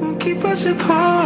won't keep us apart.